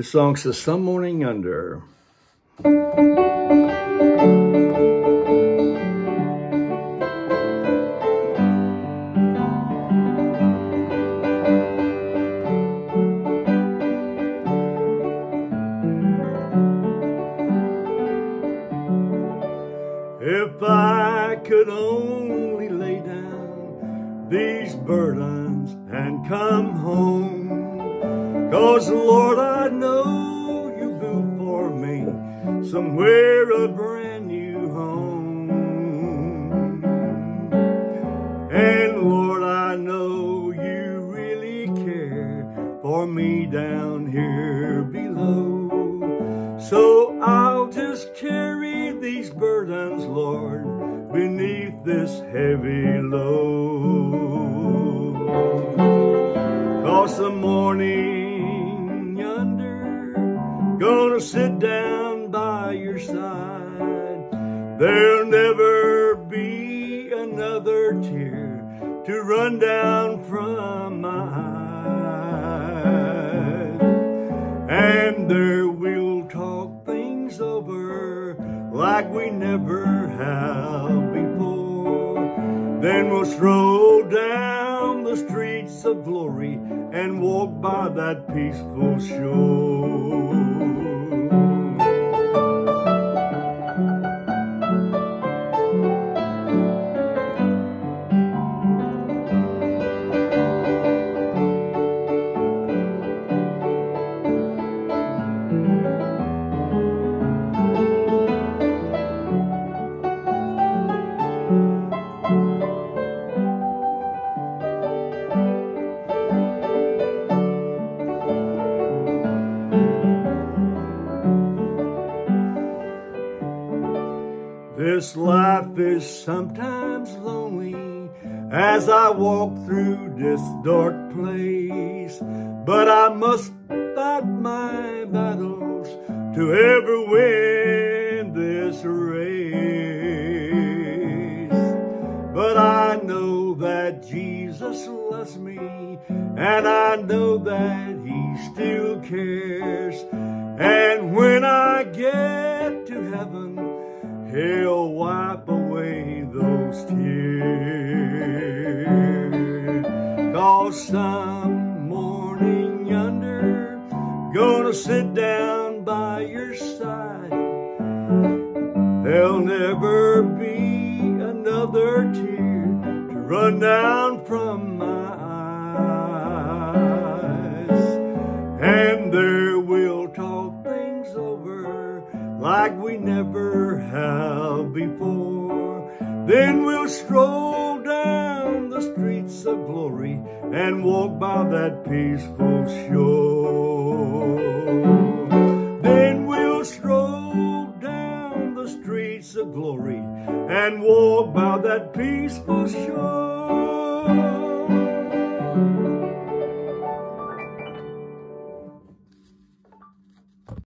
The song says, "Some Morning Yonder." If I could only lay down these burdens and come home, 'cause Lord, I know you built for me somewhere a brand new home. And Lord, I know you really care for me down here below, so I'll just carry these burdens, Lord, beneath this heavy load. 'Cause the morning yonder gonna sit down by your side. There'll never be another tear to run down from my eyes. And there we'll talk things over like we never have before. Then we'll stroll down the streets of glory and walk by that peaceful shore. This life is sometimes lonely as I walk through this dark place, but I must fight my battles to ever win this race. But I know that Jesus loves me, and I know that he still cares. And when I get to heaven, he'll wipe away those tears. 'Cause some morning yonder gonna sit down by your side. There'll never be another tear to run down from my eyes. And there we'll talk things over like we never have before. Then we'll stroll down the streets of glory and walk by that peaceful shore. Then we'll stroll down the streets of glory and walk by that peaceful shore.